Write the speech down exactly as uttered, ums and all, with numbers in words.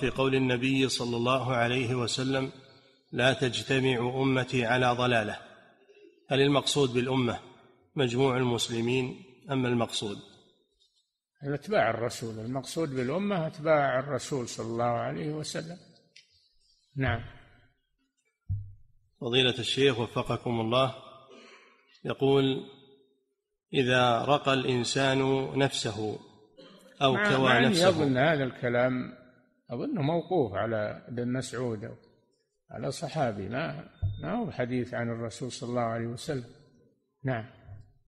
في قول النبي صلى الله عليه وسلم: لا تجتمع أمتي على ضلالة. هل المقصود بالأمة مجموع المسلمين أم المقصود اتباع الرسول؟ المقصود بالأمة اتباع الرسول صلى الله عليه وسلم. نعم. فضيلة الشيخ وفقكم الله، يقول: إذا رقى الإنسان نفسه أو كوى نفسه. أظن هذا الكلام أظنه موقوف على ابن مسعود، على صحابي، ما ما هو حديث عن الرسول صلى الله عليه وسلم. نعم.